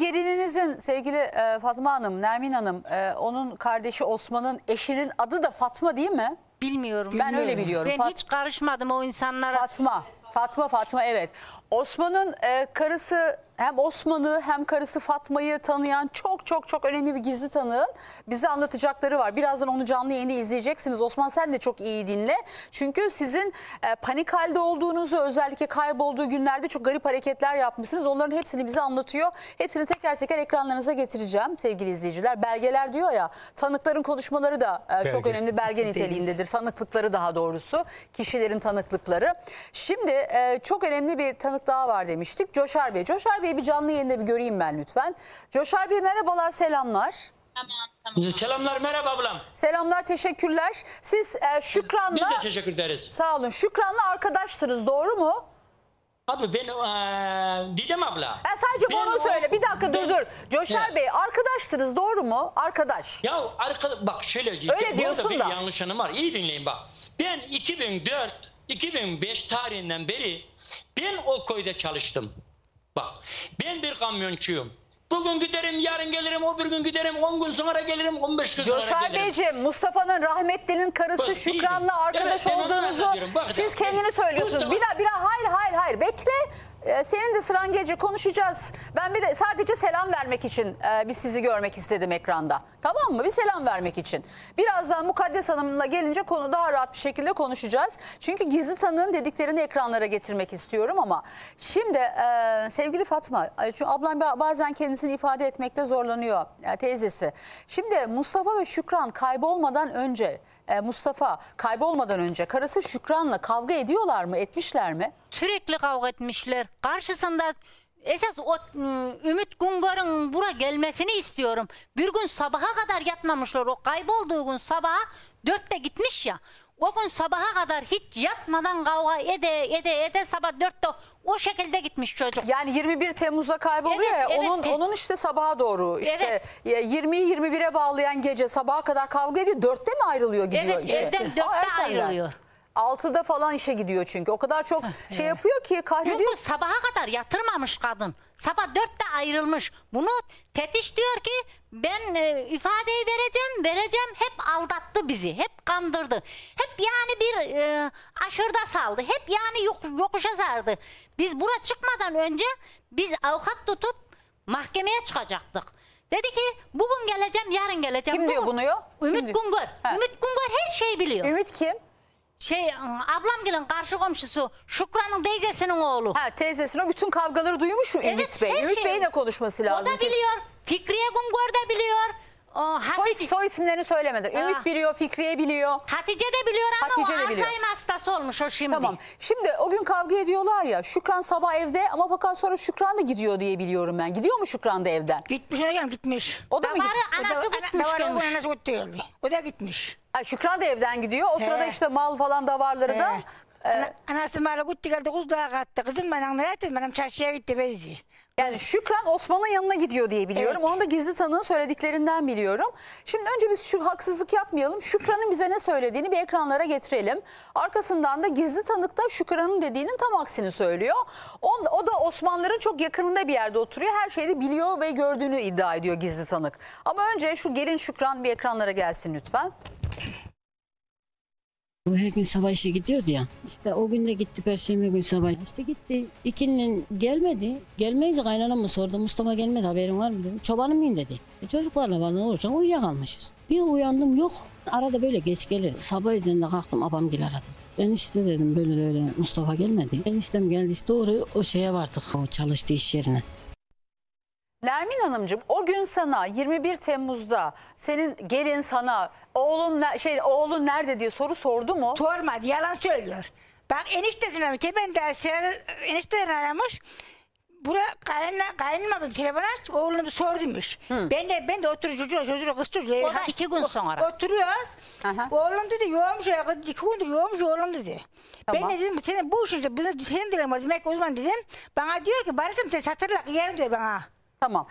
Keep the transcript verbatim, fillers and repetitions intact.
sizin gelininizin sevgili e, Fatma Hanım, Nermin Hanım, e, onun kardeşi Osman'ın eşinin adı da Fatma değil mi? Bilmiyorum. Ben bilmiyorum. Öyle biliyorum. Ben Fat hiç karışmadım o insanlara. Fatma, Fatma, Fatma evet. Osman'ın e, karısı, hem Osman'ı hem karısı Fatma'yı tanıyan çok çok çok önemli bir gizli tanığın bize anlatacakları var. Birazdan onu canlı yayında izleyeceksiniz. Osman sen de çok iyi dinle. Çünkü sizin e, panik halde olduğunuzu, özellikle kaybolduğu günlerde çok garip hareketler yapmışsınız. Onların hepsini bize anlatıyor. Hepsini teker teker ekranlarınıza getireceğim sevgili izleyiciler. Belgeler diyor ya, tanıkların konuşmaları da e, çok önemli belge niteliğindedir. Tanıklıkları daha doğrusu, kişilerin tanıklıkları. Şimdi e, çok önemli bir tanık daha var demiştik. Coşar Bey. Coşar Bey'i bir canlı yayında bir göreyim ben lütfen. Coşar Bey merhabalar, selamlar. Tamam, tamam. Selamlar, merhaba ablam. Selamlar, teşekkürler. Siz e, Şükran'la... Biz de teşekkür ederiz. Sağ olun. Şükran'la arkadaşsınız, doğru mu? Abi ben ee, Didem abla. Ben sadece ben onu söyle. O, bir dakika ben, dur dur. Coşar he. Bey arkadaşsınız, doğru mu? Arkadaş. Ya arkadaş bak şöyle. Öyle diyorsun da. da. Yanlış anım var. İyi dinleyin bak. Ben iki bin dört iki bin beş tarihinden beri ben o köyde çalıştım. Bak ben bir kamyoncuyum. Bugün giderim, yarın gelirim, o bir gün giderim, on gün sonra gelirim, on beş gün sonra gelirim. Coşar Beyciğim, Mustafa'nın rahmetlinin karısı bak, Şükran'la arkadaş evet, olduğunuzu bak, siz bak, kendini söylüyorsunuz. Bila, bila, hayır hayır hayır bekle. Ee, senin de sıran gelecek, konuşacağız. Ben bir de sadece selam vermek için e, biz sizi görmek istedim ekranda. Tamam mı? Bir selam vermek için. Birazdan Mukaddes Hanım'la gelince konu daha rahat bir şekilde konuşacağız. Çünkü gizli tanığın dediklerini ekranlara getirmek istiyorum ama. Şimdi e, sevgili Fatma, çünkü ablam bazen kendisini ifade etmekte zorlanıyor e, teyzesi. Şimdi Mustafa ve Şükran kaybolmadan önce... Mustafa kaybolmadan önce karısı Şükran'la kavga ediyorlar mı? Etmişler mi? Sürekli kavga etmişler. Karşısında esas o, Ümit Güngör'ün buraya gelmesini istiyorum. Bir gün sabaha kadar yatmamışlar. O kaybolduğu gün sabaha dörtte gitmiş ya. O gün sabaha kadar hiç yatmadan kavga ede ede ede sabah dörtte o şekilde gitmiş çocuk. Yani yirmi bir Temmuz'da kayboluyor evet, ya evet, onun, evet. onun işte sabaha doğru işte evet. yirmiyi yirmi bire bağlayan gece sabaha kadar kavga ediyor. dörtte mi ayrılıyor gidiyor? Evet işte. Evden dörtte Aa, ayrılıyor. altıda falan işe gidiyor çünkü. O kadar çok şey yapıyor ki kahrediyor. Çünkü sabaha kadar yatırmamış kadın. Sabah dörtte ayrılmış. Bunu tetiş diyor ki ben e, ifadeyi vereceğim, vereceğim. Hep aldattı bizi. Hep kandırdı. Hep yani bir e, aşırda saldı. Hep yani yok, yokuşa sardı. Biz buraya çıkmadan önce biz avukat tutup mahkemeye çıkacaktık. Dedi ki bugün geleceğim, yarın geleceğim. Kim diyor bunu yo? Ümit Güngör. Ümit Güngör her şeyi biliyor. Ümit kim? Şey ablamgilin karşı komşusu Şükran'ın teyzesinin oğlu. Ha teyzesinin o bütün kavgaları duymuş mu Ümit evet, Bey? Ümit şey. Bey'in de konuşması lazım. O da biliyor. Fikriye Güngör de biliyor. O, Hatice... soy, soy isimlerini söylemedi. Ümit Aa. biliyor, Fikriye biliyor. Hatice de biliyor ama Hatice o Alzheimer hastası olmuş o şimdi. Tamam. Şimdi o gün kavga ediyorlar ya. Şükran sabah evde ama fakat sonra Şükran da gidiyor diye biliyorum ben. Gidiyor mu Şükran da evden? Gitmiş hocam gitmiş. O da Damarı, mı gitmiş? Anası gitmiş. Anası gitmiş. O da gitmiş. Ha, Şükran da evden gidiyor. O He. sırada işte mal falan davarları He. da. E... Anası mala gitti geldi kuz dağa kattı. Kızım ben anlattım. Benim çarşıya gitti bezi. Yani Şükran Osman'ın yanına gidiyor diye biliyorum. Evet. Onu da gizli tanığın söylediklerinden biliyorum. Şimdi önce biz şu haksızlık yapmayalım. Şükran'ın bize ne söylediğini bir ekranlara getirelim. Arkasından da gizli tanıkta Şükran'ın dediğinin tam aksini söylüyor. O, o da Osmanlıların çok yakınında bir yerde oturuyor. Her şeyi biliyor ve gördüğünü iddia ediyor gizli tanık. Ama önce şu gelin Şükran bir ekranlara gelsin lütfen. Her gün sabah işe gidiyordu ya. İşte o gün de gitti perşembe gün sabah. İşte gitti. İkinin gelmedi. Gelmeyince kaynanamı sordu. Mustafa gelmedi haberin var mı dedi. Çobanım mıyım dedi. E çocuklarla bana olursa uyuyakalmışız. Bir uyandım yok. Arada böyle geç gelir. Sabah izinde kalktım abamgil aradım. Ben işte dedim böyle öyle Mustafa gelmedi. Eniştem geldi işte doğru o şeye vardık. O çalıştığı iş yerine. Nermin Hanımcığım o gün sana yirmi bir Temmuz'da senin gelin sana oğlum şey oğlun nerede diye soru sordu mu? Sormadı, yalan söylüyor. Bak eniştesine mi ki ben de enişteden aramış. Buraya kaynanamın telefonu açtı oğlunu sorduymuş. Hmm. Ben de ben de oturuyor çocuğa çocuğa kız çocuğa. O da iki gün sonra. Oturuyoruz. Aha. Oğlum dedi yoğurmuş ya kız iki gündür yoğurmuş oğlum dedi. Tamam. Ben de dedim senin bu işince senin dilemez demek o zaman dedim. Bana diyor ki Barış'ım sen satırla yerim diyor bana. Tamam.